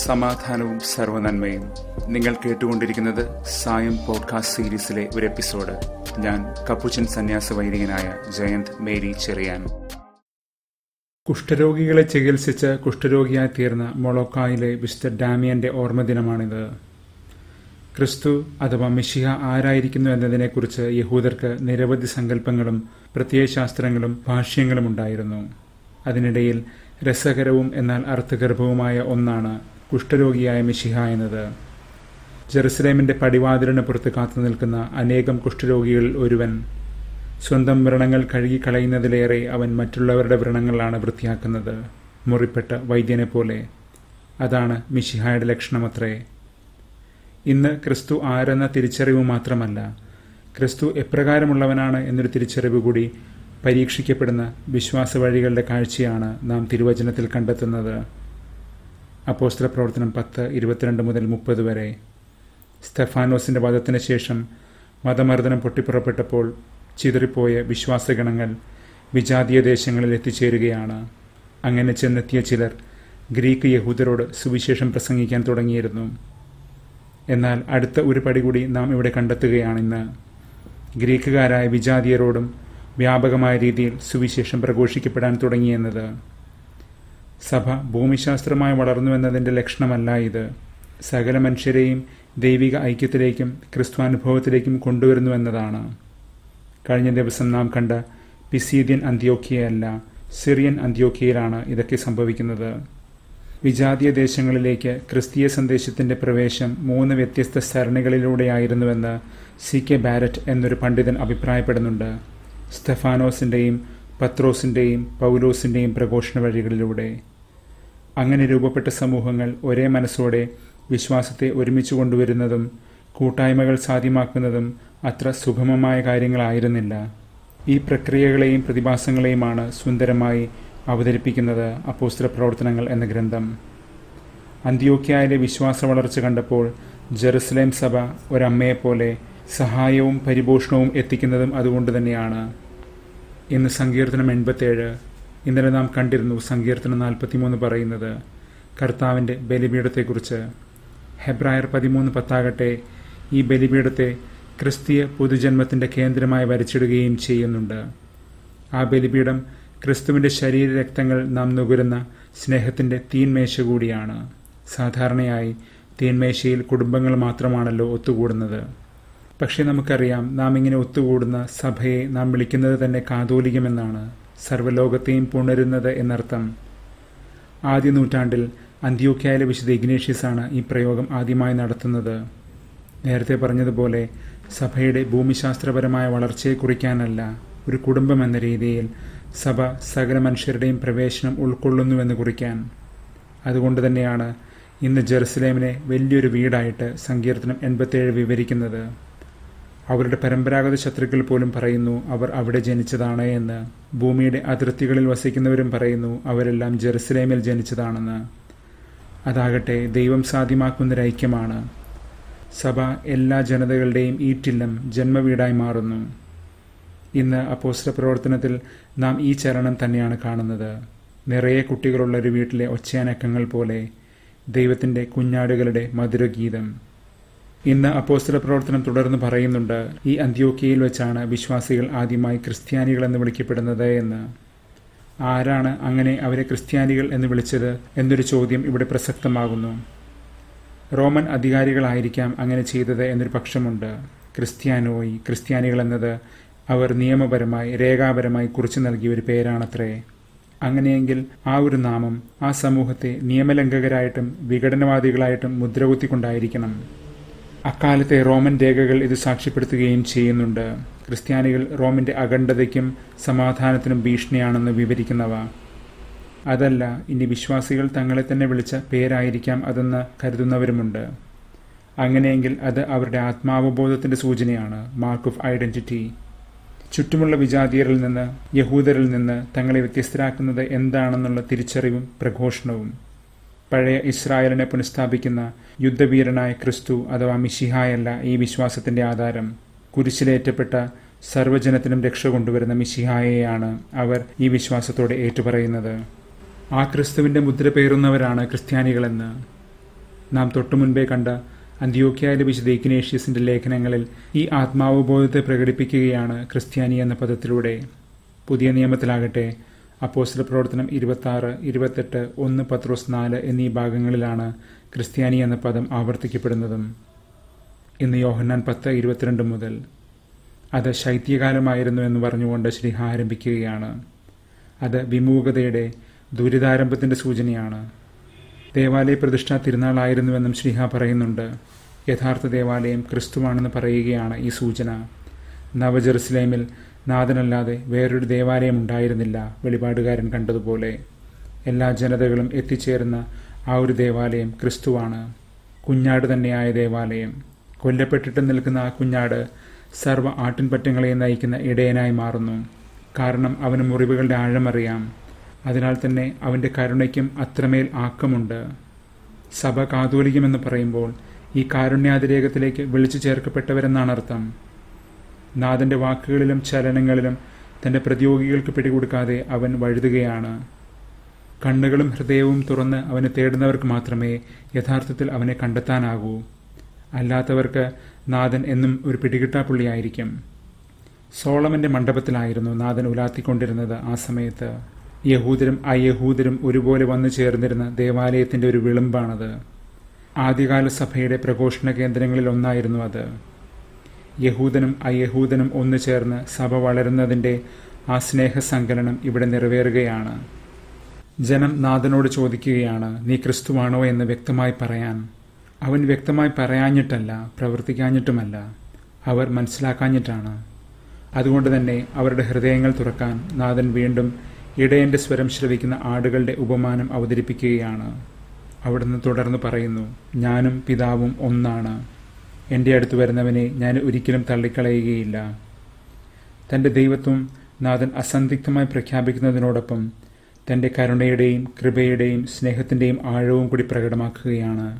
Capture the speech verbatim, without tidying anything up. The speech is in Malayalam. സമാധാനവും സർവ്വനന്മയും. നിങ്ങൾ കേട്ടുകൊണ്ടിരിക്കുന്നത് സായം പോഡ്കാസ്റ്റ് സീരീസിലെ ഒരു എപ്പിസോഡ്. ഞാൻ കപ്പുച്ചൻ സന്യാസ വൈദികനായ ജയന്ത് മേരി ചെറിയാൻ. കുഷ്ഠരോഗികളെ ചികിത്സിച്ച് കുഷ്ഠരോഗിയായി തീർന്ന മൊളോക്കായിലെ വിശുദ്ധ ഡാമിയന്റെ ഓർമ്മദിനമാണിത്. ക്രിസ്തു അഥവാ മിശിഹ ആരായിരിക്കുന്നു എന്നതിനെക്കുറിച്ച് യഹൂദർക്ക് നിരവധി സങ്കല്പങ്ങളും പ്രത്യയശാസ്ത്രങ്ങളും ഭാഷ്യങ്ങളും ഉണ്ടായിരുന്നു. അതിനിടയിൽ രസകരവും എന്നാൽ അർത്ഥഗർഭവുമായ ഒന്നാണ് കുഷ്ഠരോഗിയായ മിശിഹ എന്നത്. ജെറുസലേമിന്റെ പടിവാതിലിന് പുറത്ത് കാത്തു നിൽക്കുന്ന അനേകം കുഷ്ഠരോഗികളിൽ ഒരുവൻ. സ്വന്തം വ്രണങ്ങൾ കഴുകിക്കളയുന്നതിലേറെ അവൻ മറ്റുള്ളവരുടെ വ്രണങ്ങളാണ് വൃത്തിയാക്കുന്നത്, മുറിപ്പെട്ട വൈദ്യനെ പോലെ. അതാണ് മിശിഹായുടെ ലക്ഷണമത്രേ. ഇന്ന് ക്രിസ്തു ആരെന്ന തിരിച്ചറിവ് മാത്രമല്ല, ക്രിസ്തു എപ്രകാരമുള്ളവനാണ് എന്നൊരു തിരിച്ചറിവ് കൂടി പരീക്ഷിക്കപ്പെടുന്ന വിശ്വാസ വഴികളുടെ കാഴ്ചയാണ് നാം തിരുവചനത്തിൽ കണ്ടെത്തുന്നത്. അപ്പോസ്തല പ്രവർത്തനം പത്ത് ഇരുപത്തിരണ്ട് മുതൽ മുപ്പത് വരെ. സ്തെഫാനോസിന്റെ വധത്തിന് ശേഷം മതമർദ്ദനം പൊട്ടിപ്പുറപ്പെട്ടപ്പോൾ ചിതറിപ്പോയ വിശ്വാസഗണങ്ങൾ വിജാതീയ ദേശങ്ങളിൽ എത്തിച്ചേരുകയാണ്. അങ്ങനെ ചെന്നെത്തിയ ചിലർ ഗ്രീക്ക് യഹൂദരോട് സുവിശേഷം പ്രസംഗിക്കാൻ തുടങ്ങിയിരുന്നു. എന്നാൽ അടുത്ത ഒരു പടി കൂടി നാം ഇവിടെ കണ്ടെത്തുകയാണിന്ന്. ഗ്രീക്കുകാരായ വിജാതീയരോടും വ്യാപകമായ രീതിയിൽ സുവിശേഷം പ്രഘോഷിക്കപ്പെടാൻ തുടങ്ങിയെന്നത്. സഭ ഭൂമിശാസ്ത്രമായി വളർന്നുവെന്നതിൻ്റെ ലക്ഷണമല്ല ഇത്. സകല മനുഷ്യരെയും ദൈവിക ഐക്യത്തിലേക്കും ക്രിസ്ത്വാനുഭവത്തിലേക്കും കൊണ്ടുവരുന്നുവെന്നതാണ്. കഴിഞ്ഞ ദിവസം നാം കണ്ട പിസീദിയൻ അന്ത്യോക്കിയയല്ല, സിറിയൻ അന്ത്യോക്കിയയിലാണ് ഇതൊക്കെ സംഭവിക്കുന്നത്. വിജാതീയ ദേശങ്ങളിലേക്ക് ക്രിസ്തീയ സന്ദേശത്തിൻ്റെ പ്രവേശം മൂന്ന് വ്യത്യസ്ത സരണികളിലൂടെയായിരുന്നുവെന്ന് സി കെ ബാരറ്റ് എന്നൊരു പണ്ഡിതൻ അഭിപ്രായപ്പെടുന്നുണ്ട്. സ്തെഫാനോസിൻ്റെയും പത്രോസിൻ്റെയും പൗലോസിൻ്റെയും പ്രഘോഷണ വഴികളിലൂടെ അങ്ങനെ രൂപപ്പെട്ട സമൂഹങ്ങൾ ഒരേ മനസ്സോടെ വിശ്വാസത്തെ ഒരുമിച്ച് കൊണ്ടുവരുന്നതും കൂട്ടായ്മകൾ സാധ്യമാക്കുന്നതും അത്ര സുഗമമായ കാര്യങ്ങളായിരുന്നില്ല. ഈ പ്രക്രിയകളെയും പ്രതിഭാസങ്ങളെയുമാണ് സുന്ദരമായി അവതരിപ്പിക്കുന്നത് അപ്പോസ്തല പ്രവർത്തനങ്ങൾ എന്ന ഗ്രന്ഥം. അന്ത്യോക്യയിലെ വിശ്വാസ വളർച്ച കണ്ടപ്പോൾ ജെറുസലേം സഭ ഒരമ്മയെപ്പോലെ സഹായവും പരിപോഷണവും എത്തിക്കുന്നതും അതുകൊണ്ട് തന്നെയാണ്. ഇന്ന് സങ്കീർത്തനം എൺപത്തേഴ്. ഇന്നലെ നാം കണ്ടിരുന്നു സങ്കീർത്തനം നാൽപ്പത്തിമൂന്ന് പറയുന്നത് കർത്താവിൻ്റെ ബലിപീഠത്തെക്കുറിച്ച്. ഹെബ്രായർ പതിമൂന്ന് പത്താകട്ടെ ഈ ബലിപീഠത്തെ ക്രിസ്തീയ പുതുജന്മത്തിൻ്റെ കേന്ദ്രമായി വരച്ചിടുകയും ചെയ്യുന്നുണ്ട്. ആ ബലിപീഠം ക്രിസ്തുവിൻ്റെ ശരീരരക്തങ്ങൾ നാം നുകരുന്ന സ്നേഹത്തിൻ്റെ തീന്മേശ കൂടിയാണ്. സാധാരണയായി തീന്മേശയിൽ കുടുംബങ്ങൾ മാത്രമാണല്ലോ ഒത്തുകൂടുന്നത്. പക്ഷേ നമുക്കറിയാം, നാം ഇങ്ങനെ ഒത്തുകൂടുന്ന സഭയെ നാം വിളിക്കുന്നത് തന്നെ കാതോലികമെന്നാണ്, സർവ്വലോകത്തെയും പുണരുന്നത് എന്നർത്ഥം. ആദ്യ നൂറ്റാണ്ടിൽ അന്ത്യോക്യയിലെ വിശുദ്ധ ഇഗ്നേഷ്യസാണ് ഈ പ്രയോഗം ആദ്യമായി നടത്തുന്നത്. നേരത്തെ പറഞ്ഞതുപോലെ സഭയുടെ ഭൂമിശാസ്ത്രപരമായ വളർച്ചയെ കുറിക്കാനല്ല, ഒരു കുടുംബം എന്ന രീതിയിൽ സഭ സകല മനുഷ്യരുടെയും പ്രവേശനം ഉൾക്കൊള്ളുന്നുവെന്ന് കുറിക്കാൻ. അതുകൊണ്ട് തന്നെയാണ് ഇന്ന് ജെറുസലേമിനെ വലിയൊരു വീടായിട്ട് സങ്കീർത്തനം എൺപത്തേഴ് വിവരിക്കുന്നത്. അവരുടെ പരമ്പരാഗത ശത്രുക്കൾ പോലും പറയുന്നു അവർ അവിടെ ജനിച്ചതാണ് എന്ന്. ഭൂമിയുടെ അതിർത്തികളിൽ വസിക്കുന്നവരും പറയുന്നു അവരെല്ലാം ജെറുസലേമിൽ ജനിച്ചതാണെന്ന്. അതാകട്ടെ ദൈവം സാധ്യമാക്കുന്നൊരൈക്യമാണ്. സഭ എല്ലാ ജനതകളുടെയും ഈറ്റില്ലം ജന്മവീടായി മാറുന്നു. ഇന്ന് അപ്പോസ്തല പ്രവർത്തനത്തിൽ നാം ഈ ചരണം തന്നെയാണ് കാണുന്നത്. നിറയെ കുട്ടികളുള്ള ഒരു വീട്ടിലെ ഒച്ചയാനക്കങ്ങൾ പോലെ ദൈവത്തിൻ്റെ കുഞ്ഞാടുകളുടെ മധുരഗീതം. ഇന്ന് അപ്പോസ്തല പ്രവർത്തനം തുടർന്ന് പറയുന്നുണ്ട് ഈ അന്ത്യോക്യയിൽ വെച്ചാണ് വിശ്വാസികൾ ആദ്യമായി ക്രിസ്ത്യാനികൾ എന്ന് വിളിക്കപ്പെടുന്നത് എന്ന്. ആരാണ് അങ്ങനെ അവരെ ക്രിസ്ത്യാനികൾ എന്ന് വിളിച്ചത് എന്നൊരു ചോദ്യം ഇവിടെ പ്രസക്തമാകുന്നു. റോമൻ അധികാരികളായിരിക്കാം അങ്ങനെ ചെയ്തത് എന്നൊരു പക്ഷമുണ്ട്. ക്രിസ്ത്യാനോയി, ക്രിസ്ത്യാനികൾ എന്നത് അവർ നിയമപരമായി രേഖാപരമായി കുറിച്ച് നൽകിയ ഒരു പേരാണത്രേ. അങ്ങനെയെങ്കിൽ ആ ഒരു നാമം ആ സമൂഹത്തെ നിയമലംഘകരായിട്ടും വിഘടനവാദികളായിട്ടും മുദ്രകുത്തിക്കൊണ്ടായിരിക്കണം. അക്കാലത്തെ റോമൻ രേഖകൾ ഇത് സാക്ഷ്യപ്പെടുത്തുകയും ചെയ്യുന്നുണ്ട്. ക്രിസ്ത്യാനികൾ റോമിൻ്റെ അഖണ്ഡതയ്ക്കും സമാധാനത്തിനും ഭീഷണിയാണെന്ന് വിവരിക്കുന്നവ. അതല്ല, ഇനി വിശ്വാസികൾ തങ്ങളെ തന്നെ വിളിച്ച പേരായിരിക്കാം അതെന്ന് കരുതുന്നവരുമുണ്ട്. അങ്ങനെയെങ്കിൽ അത് അവരുടെ ആത്മാവബോധത്തിൻ്റെ സൂചനയാണ്, മാർക്ക് ഓഫ് ഐഡൻറ്റിറ്റി. ചുറ്റുമുള്ള വിജാതീയരിൽ നിന്ന്, യഹൂദരിൽ നിന്ന് തങ്ങളെ വ്യത്യസ്തരാക്കുന്നത് എന്താണെന്നുള്ള തിരിച്ചറിവും പ്രഘോഷണവും. പഴയ ഇസ്രായേലിനെ പുനഃസ്ഥാപിക്കുന്ന യുദ്ധവീരനായ ക്രിസ്തു അഥവാ മിശിഹായല്ല ഈ വിശ്വാസത്തിൻ്റെ ആധാരം. കുരിശിലേറ്റപ്പെട്ട സർവ്വജനത്തിനും രക്ഷ കൊണ്ടുവരുന്ന മിശിഹായെയാണ് അവർ ഈ വിശ്വാസത്തോടെ ഏറ്റുപറയുന്നത്. ആ ക്രിസ്തുവിൻ്റെ മുദ്ര പേറുന്നവരാണ് ക്രിസ്ത്യാനികളെന്ന്. നാം തൊട്ടു മുൻപേ കണ്ട അന്ത്യോക്യയിൽ ലഭിച്ച ഇഗ്നേഷ്യസിന്റെ ലേഖനങ്ങളിൽ ഈ ആത്മാവബോധത്തെ പ്രകടിപ്പിക്കുകയാണ് ക്രിസ്ത്യാനി എന്ന പദത്തിലൂടെ. പുതിയ നിയമത്തിലാകട്ടെ അപ്പോസ്തല പ്രവർത്തനം ഇരുപത്തി ആറ്, ഇരുപത്തെട്ട്, ഒന്ന് പത്രോസ് നാല് എന്നീ ഭാഗങ്ങളിലാണ് ക്രിസ്ത്യാനി എന്ന പദം ആവർത്തിക്കപ്പെടുന്നതും. ഇന്ന് യോഹന്നാൻ പത്ത് ഇരുപത്തിരണ്ട് മുതൽ അത് ശൈത്യകാലമായിരുന്നു എന്ന് പറഞ്ഞുകൊണ്ട് ശ്രീഹ ആരംഭിക്കുകയാണ്. അത് വിമൂകതയുടെ ദുരിതാരംഭത്തിൻ്റെ സൂചനയാണ്. ദേവാലയ പ്രതിഷ്ഠ തിരുനാളായിരുന്നുവെന്നും ശ്രീഹ പറയുന്നുണ്ട്. യഥാർത്ഥ ദേവാലയം ക്രിസ്തുവാണെന്ന് പറയുകയാണ് ഈ സൂചന. നവജെറുസലേമിൽ നാഥനല്ലാതെ വേറൊരു ദേവാലയം ഉണ്ടായിരുന്നില്ല, വെളിപാടുകാരൻ കണ്ടതുപോലെ. എല്ലാ ജനതകളും എത്തിച്ചേരുന്ന ആ ഒരു ദേവാലയം ക്രിസ്തുവാണ്, കുഞ്ഞാട് തന്നെയായ ദേവാലയം. കൊല്ലപ്പെട്ടിട്ട് നിൽക്കുന്ന ആ കുഞ്ഞാട് സർവ്വ ആട്ടിൻപറ്റങ്ങളെ നയിക്കുന്ന ഇടയനായി മാറുന്നു. കാരണം അവന് മുറിവുകളുടെ ആഴമറിയാം, അതിനാൽ തന്നെ അവൻ്റെ കരുണയ്ക്കും അത്രമേൽ ആക്കമുണ്ട്. സഭ കാതോലികമെന്ന് പറയുമ്പോൾ ഈ കാരുണ്യാതിരേഖത്തിലേക്ക് വിളിച്ചു ചേർക്കപ്പെട്ടവരെന്നാണ് അർത്ഥം. നാഥൻ്റെ വാക്കുകളിലും ചലനങ്ങളിലും തൻ്റെ പ്രതിയോഗികൾക്ക് പിടികൊടുക്കാതെ അവൻ വഴുതുകയാണ്. കണ്ണുകളും ഹൃദയവും തുറന്ന് അവനെ തേടുന്നവർക്ക് മാത്രമേ യഥാർത്ഥത്തിൽ അവനെ കണ്ടെത്താനാകൂ. അല്ലാത്തവർക്ക് നാഥൻ എന്നും ഒരു പിടികിട്ടാപ്പുള്ളിയായിരിക്കും. സോളമൻ്റെ മണ്ഡപത്തിലായിരുന്നു നാഥൻ ഉലാത്തിക്കൊണ്ടിരുന്നത്. ആ സമയത്ത് യഹൂദരും അയഹൂദരും ഒരുപോലെ വന്നു ചേർന്നിരുന്ന ദേവാലയത്തിൻ്റെ ഒരു വിളമ്പാണത്. ആദ്യകാല സഭയുടെ പ്രഘോഷണ കേന്ദ്രങ്ങളിൽ ഒന്നായിരുന്നു അത്. യഹൂദനും അയഹൂദനും ഒന്നു ചേർന്ന് സഭ വളരുന്നതിൻ്റെ ആ സ്നേഹസങ്കലനം ഇവിടെ നിറവേറുകയാണ്. ജനം നാഥനോട് ചോദിക്കുകയാണ്, നീ ക്രിസ്തുവാണോ എന്ന് വ്യക്തമായി പറയാൻ. അവൻ വ്യക്തമായി പറയാഞ്ഞിട്ടല്ല, പ്രവർത്തിക്കാഞ്ഞിട്ടുമല്ല, അവർ മനസ്സിലാക്കാഞ്ഞിട്ടാണ്. അതുകൊണ്ട് തന്നെ അവരുടെ ഹൃദയങ്ങൾ തുറക്കാൻ നാഥൻ വീണ്ടും ഇടയൻ്റെ സ്വരം ശ്രവിക്കുന്ന ആടുകളുടെ ഉപമാനം അവതരിപ്പിക്കുകയാണ്. അവിടുന്ന് തുടർന്ന് പറയുന്നു, ഞാനും പിതാവും ഒന്നാണ്. എൻ്റെ അടുത്ത് വരുന്നവനെ ഞാൻ ഒരിക്കലും തള്ളിക്കളയുകയില്ല. തൻ്റെ ദൈവത്വം നാഥൻ അസന്ധിഗ്ധമായി പ്രഖ്യാപിക്കുന്നതിനോടൊപ്പം തൻ്റെ കരുണയുടെയും കൃപയുടെയും സ്നേഹത്തിൻ്റെയും ആഴവും കൂടി പ്രകടമാക്കുകയാണ്.